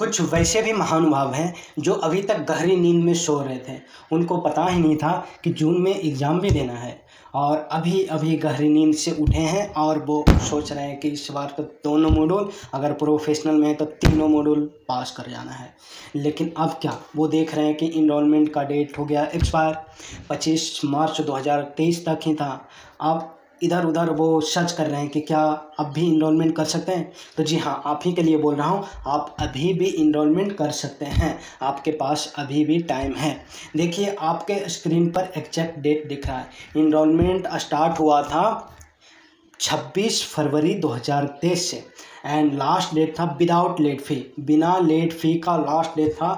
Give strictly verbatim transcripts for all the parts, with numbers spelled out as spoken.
कुछ वैसे भी महानुभाव हैं जो अभी तक गहरी नींद में सो रहे थे। उनको पता ही नहीं था कि जून में एग्ज़ाम भी देना है और अभी अभी गहरी नींद से उठे हैं और वो सोच रहे हैं कि इस बार तो दोनों मॉड्यूल, अगर प्रोफेशनल में है तो तीनों मॉड्यूल पास कर जाना है। लेकिन अब क्या वो देख रहे हैं कि इनरोलमेंट का डेट हो गया एक्सपायर, पच्चीस मार्च दो हज़ार तेईस तक ही था। अब इधर उधर वो सर्च कर रहे हैं कि क्या अब भी इनरोलमेंट कर सकते हैं। तो जी हाँ, आप ही के लिए बोल रहा हूँ, आप अभी भी इनरोलमेंट कर सकते हैं, आपके पास अभी भी टाइम है। देखिए आपके स्क्रीन पर एग्जैक्ट डेट दिख रहा है। इनरोलमेंट स्टार्ट हुआ था छब्बीस फरवरी दो हज़ार तेईस से एंड लास्ट डेट था विदाउट लेट फी, बिना लेट फी का लास्ट डेट था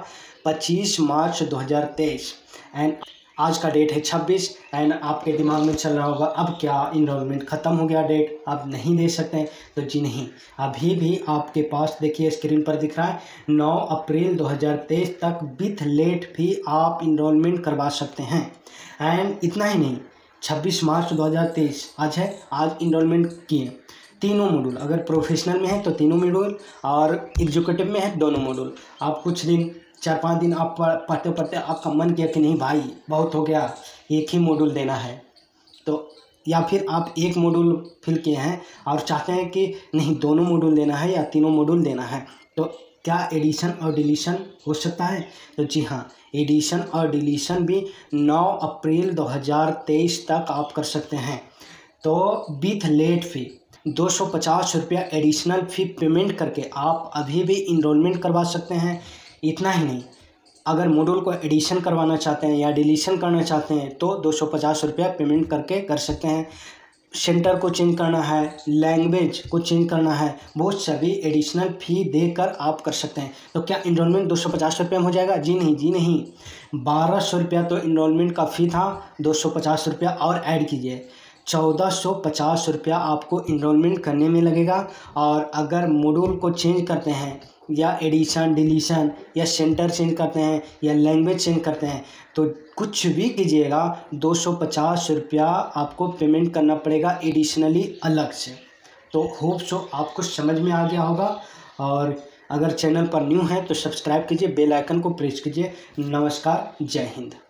पच्चीस मार्च दो हज़ार तेईस एंड आज का डेट है छब्बीस। एंड आपके दिमाग में चल रहा होगा अब क्या इनरोलमेंट ख़त्म हो गया, डेट आप नहीं दे सकते हैं। तो जी नहीं, अभी भी आपके पास, देखिए स्क्रीन पर दिख रहा है नौ अप्रैल दो हज़ार तेईस तक विथ लेट फी आप इनरोलमेंट करवा सकते हैं। एंड इतना ही नहीं, छब्बीस मार्च दो हज़ार तेईस आज है, आज इनरोलमेंट किए तीनों मॉड्यूल, अगर प्रोफेशनल में है तो तीनों मॉड्यूल और एग्जीक्यूटिव में है दोनों मॉड्यूल। आप कुछ दिन, चार पाँच दिन आप पढ़ते पढ़ते आपका मन किया कि नहीं भाई बहुत हो गया, एक ही मॉड्यूल देना है, तो या फिर आप एक मॉड्यूल फिल किए हैं और चाहते हैं कि नहीं दोनों मॉड्यूल देना है या तीनों मॉड्यूल देना है, तो क्या एडिशन और डिलीशन हो सकता है? तो जी हाँ, एडिशन और डिलीशन भी नौ अप्रैल दो हज़ार तेईस तक आप कर सकते हैं। तो विथ लेट फी दो सौ पचास रुपया एडिशनल फ़ी पेमेंट करके आप अभी भी इनरोलमेंट करवा सकते हैं। इतना ही नहीं, अगर मॉड्यूल को एडिशन करवाना चाहते हैं या डिलीशन करना चाहते हैं तो दो सौ पचास रुपया पेमेंट करके कर सकते हैं। सेंटर को चेंज करना है, लैंग्वेज को चेंज करना है, बहुत सभी एडिशनल फ़ी देकर आप कर सकते हैं। तो क्या इनरोलमेंट दो सौ पचास रुपये में हो जाएगा? जी नहीं जी नहीं, बारह सौ रुपया तो इनरोलमेंट का फ़ी था, दो सौ पचास रुपया और ऐड कीजिए, चौदह सौ पचास रुपया आपको इनरोलमेंट करने में लगेगा। और अगर मॉड्यूल को चेंज करते हैं या एडिशन डिलीशन या सेंटर चेंज करते हैं या लैंग्वेज चेंज करते हैं तो कुछ भी कीजिएगा, दो सौ पचास रुपया आपको पेमेंट करना पड़ेगा एडिशनली अलग से। तो होप सो आपको समझ में आ गया होगा। और अगर चैनल पर न्यू है तो सब्सक्राइब कीजिए, बेल आइकन को प्रेस कीजिए। नमस्कार, जय हिंद।